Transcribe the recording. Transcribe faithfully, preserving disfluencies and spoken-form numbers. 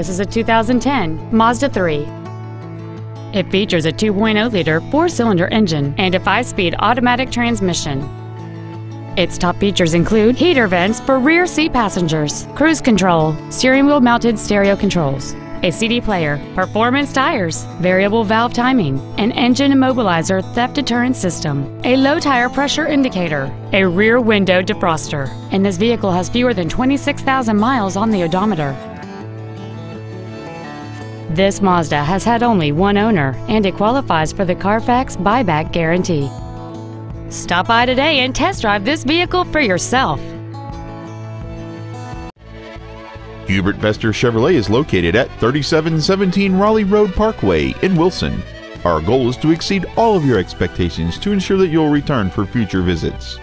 This is a two thousand ten Mazda three. It features a two point oh liter four-cylinder engine and a five-speed automatic transmission. Its top features include heater vents for rear seat passengers, cruise control, steering wheel mounted stereo controls, a C D player, performance tires, variable valve timing, an engine immobilizer theft deterrent system, a low tire pressure indicator, a rear window defroster, and this vehicle has fewer than twenty-six thousand miles on the odometer. This Mazda has had only one owner, and it qualifies for the Carfax buyback guarantee. Stop by today and test drive this vehicle for yourself. Hubert Vester Chevrolet is located at thirty-seven seventeen Raleigh Road Parkway in Wilson. Our goal is to exceed all of your expectations to ensure that you'll return for future visits.